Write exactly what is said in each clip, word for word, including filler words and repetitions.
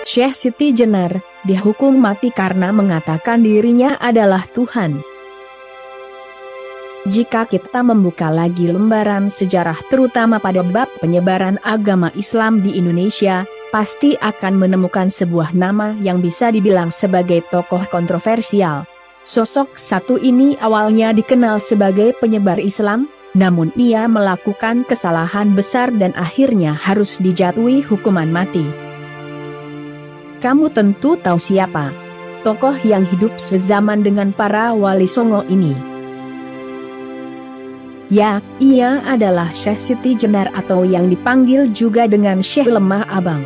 Syekh Siti Jenar dihukum mati karena mengatakan dirinya adalah Tuhan. Jika kita membuka lagi lembaran sejarah terutama pada bab penyebaran agama Islam di Indonesia, pasti akan menemukan sebuah nama yang bisa dibilang sebagai tokoh kontroversial. Sosok satu ini awalnya dikenal sebagai penyebar Islam, namun ia melakukan kesalahan besar dan akhirnya harus dijatuhi hukuman mati. Kamu tentu tahu siapa tokoh yang hidup sezaman dengan para Wali Songo ini. Ya, ia adalah Syekh Siti Jenar atau yang dipanggil juga dengan Syekh Lemah Abang.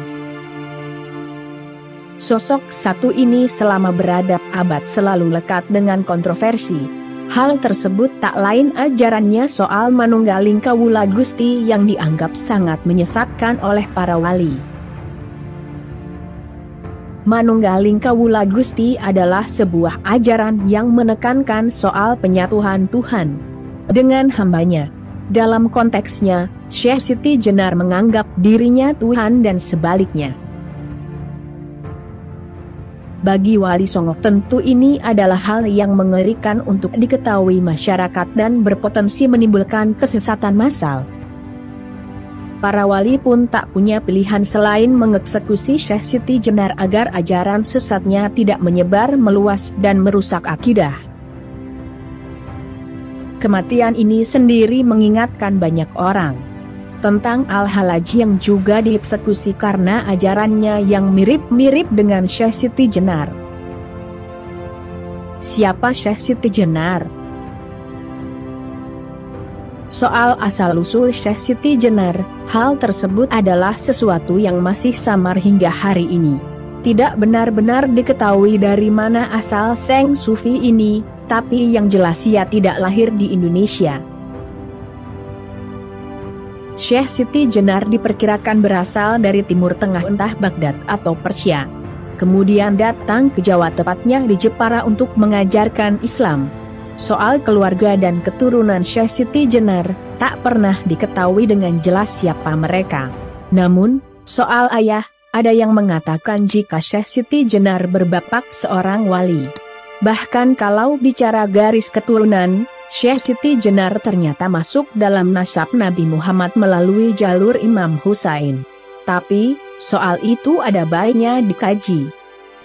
Sosok satu ini selama beradab abad selalu lekat dengan kontroversi. Hal tersebut tak lain ajarannya soal Manunggaling Kawula Gusti yang dianggap sangat menyesatkan oleh para wali. Manunggaling Kawula Gusti adalah sebuah ajaran yang menekankan soal penyatuan Tuhan dengan hambanya. Dalam konteksnya, Syekh Siti Jenar menganggap dirinya Tuhan dan sebaliknya. Bagi Wali Songo tentu ini adalah hal yang mengerikan untuk diketahui masyarakat dan berpotensi menimbulkan kesesatan massal. Para wali pun tak punya pilihan selain mengeksekusi Syekh Siti Jenar agar ajaran sesatnya tidak menyebar meluas dan merusak akidah. Kematian ini sendiri mengingatkan banyak orang tentang Al-Halaji yang juga dieksekusi karena ajarannya yang mirip-mirip dengan Syekh Siti Jenar. Siapa Syekh Siti Jenar? Soal asal-usul Syekh Siti Jenar, hal tersebut adalah sesuatu yang masih samar hingga hari ini. Tidak benar-benar diketahui dari mana asal Seng Sufi ini, tapi yang jelas ia tidak lahir di Indonesia. Syekh Siti Jenar diperkirakan berasal dari Timur Tengah, entah Baghdad atau Persia. Kemudian datang ke Jawa, tepatnya di Jepara, untuk mengajarkan Islam. Soal keluarga dan keturunan Syekh Siti Jenar, tak pernah diketahui dengan jelas siapa mereka. Namun, soal ayah, ada yang mengatakan jika Syekh Siti Jenar berbapak seorang wali. Bahkan kalau bicara garis keturunan, Syekh Siti Jenar ternyata masuk dalam nasab Nabi Muhammad melalui jalur Imam Husain. Tapi, soal itu ada baiknya dikaji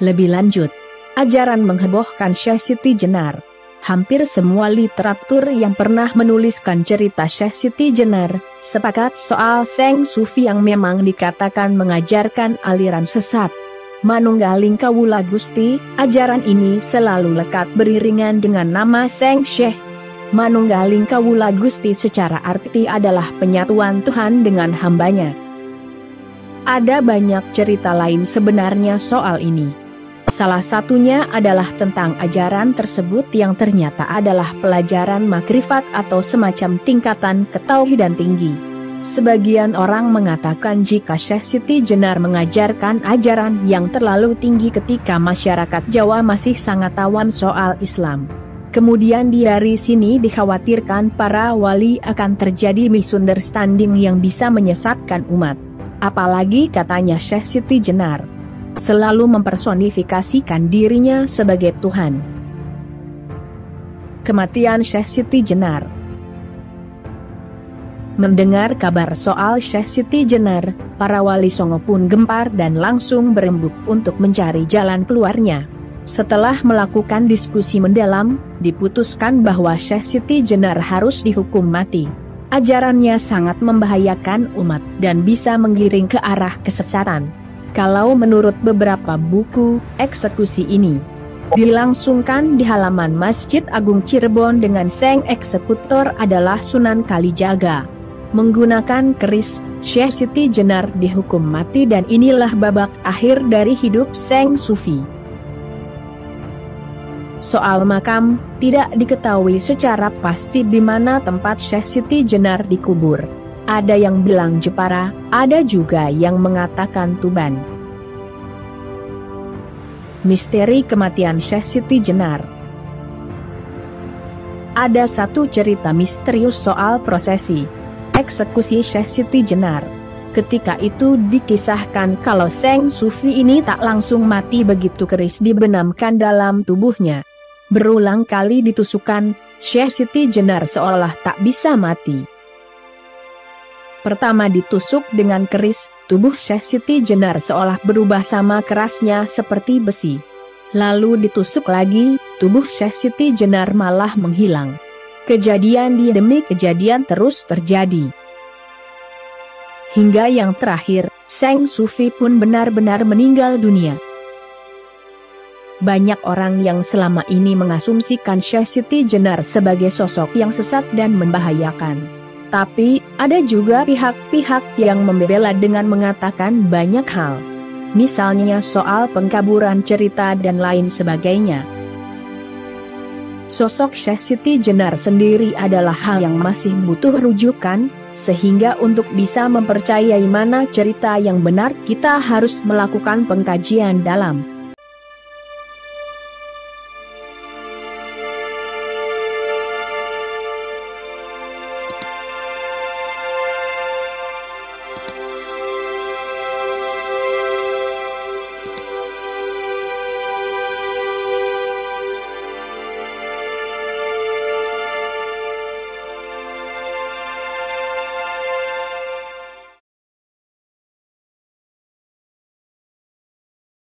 lebih lanjut. Ajaran menghebohkan Syekh Siti Jenar. Hampir semua literatur yang pernah menuliskan cerita Syekh Siti Jenar, sepakat soal Seng Sufi yang memang dikatakan mengajarkan aliran sesat. Manunggaling Kawula Gusti, ajaran ini selalu lekat beriringan dengan nama Seng Syekh. Manunggaling Kawula Gusti secara arti adalah penyatuan Tuhan dengan hambanya. Ada banyak cerita lain sebenarnya soal ini. Salah satunya adalah tentang ajaran tersebut yang ternyata adalah pelajaran makrifat atau semacam tingkatan ketauhidan tinggi. Sebagian orang mengatakan jika Syekh Siti Jenar mengajarkan ajaran yang terlalu tinggi ketika masyarakat Jawa masih sangat awam soal Islam. Kemudian dari sini dikhawatirkan para wali akan terjadi misunderstanding yang bisa menyesatkan umat. Apalagi katanya Syekh Siti Jenar selalu mempersonifikasikan dirinya sebagai Tuhan. Kematian Syekh Siti Jenar. Mendengar kabar soal Syekh Siti Jenar, para Wali Songo pun gempar dan langsung berembuk untuk mencari jalan keluarnya. Setelah melakukan diskusi mendalam, diputuskan bahwa Syekh Siti Jenar harus dihukum mati. Ajarannya sangat membahayakan umat dan bisa menggiring ke arah kesesatan. Kalau menurut beberapa buku, eksekusi ini dilangsungkan di halaman Masjid Agung Cirebon dengan sang eksekutor adalah Sunan Kalijaga. Menggunakan keris, Syekh Siti Jenar dihukum mati dan inilah babak akhir dari hidup Seng Sufi. Soal makam, tidak diketahui secara pasti di mana tempat Syekh Siti Jenar dikubur. Ada yang bilang Jepara, ada juga yang mengatakan Tuban. Misteri kematian Syekh Siti Jenar. Ada satu cerita misterius soal prosesi eksekusi Syekh Siti Jenar. Ketika itu dikisahkan kalau Seng Sufi ini tak langsung mati begitu keris dibenamkan dalam tubuhnya. Berulang kali ditusukan, Syekh Siti Jenar seolah tak bisa mati. Pertama ditusuk dengan keris, tubuh Syekh Siti Jenar seolah berubah sama kerasnya seperti besi. Lalu ditusuk lagi, tubuh Syekh Siti Jenar malah menghilang. Kejadian demi kejadian terus terjadi. Hingga yang terakhir, Seng Sufi pun benar-benar meninggal dunia. Banyak orang yang selama ini mengasumsikan Syekh Siti Jenar sebagai sosok yang sesat dan membahayakan. Tapi, ada juga pihak-pihak yang membela dengan mengatakan banyak hal. Misalnya soal pengkaburan cerita dan lain sebagainya. Sosok Syekh Siti Jenar sendiri adalah hal yang masih butuh rujukan, sehingga untuk bisa mempercayai mana cerita yang benar kita harus melakukan pengkajian dalam.